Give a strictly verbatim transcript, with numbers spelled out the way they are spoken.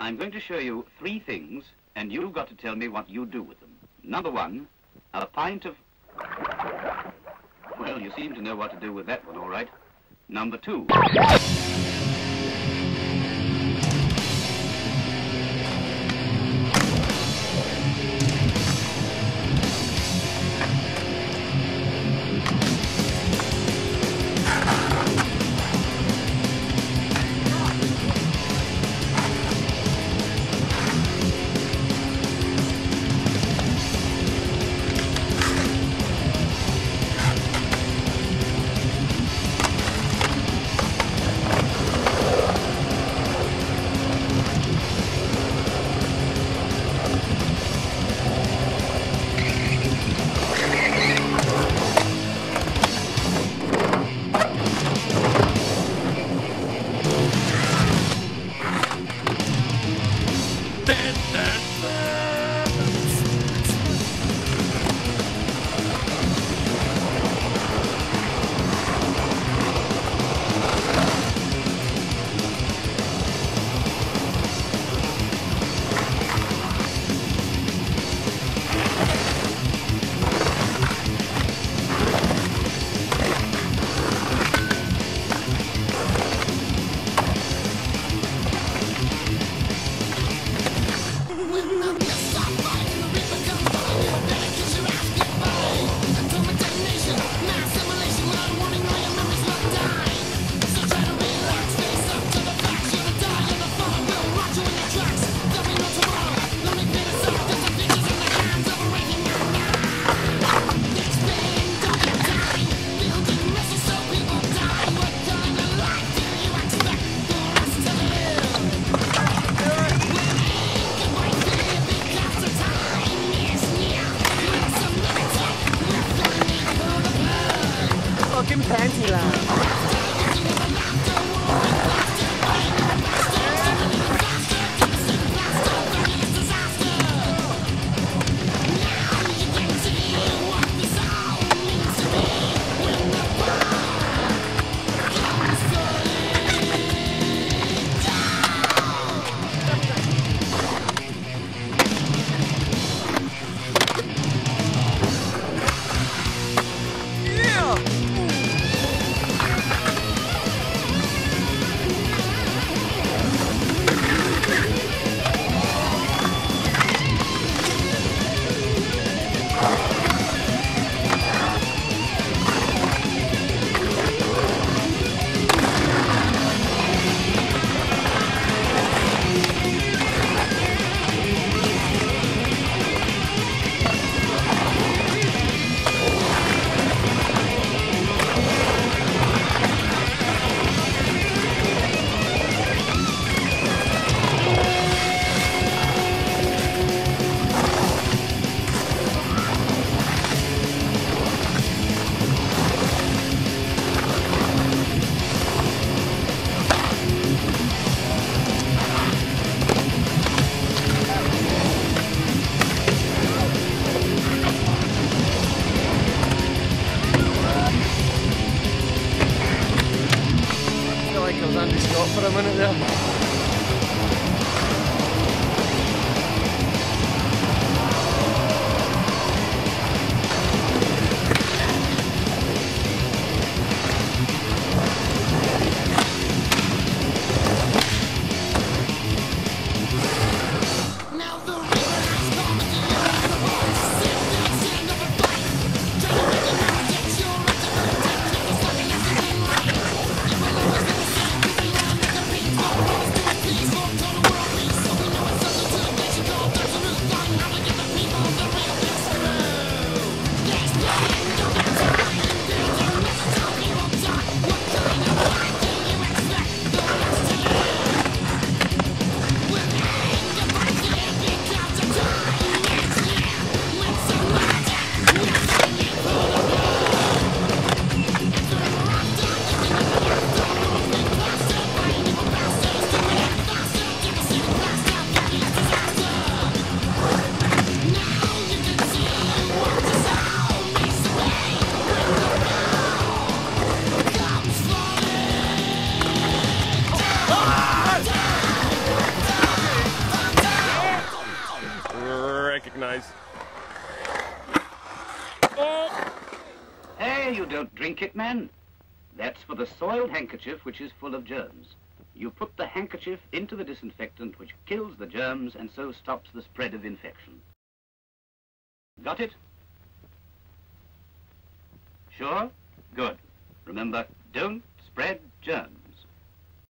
I'm going to show you three things, and you've got to tell me what you do with them. Number one, a pint of... Well, you seem to know what to do with that one, all right. Number two... guys. Hey, you don't drink it, man. That's for the soiled handkerchief, which is full of germs. You put the handkerchief into the disinfectant, which kills the germs and so stops the spread of infection. Got it? Sure? Good. Remember, don't spread germs.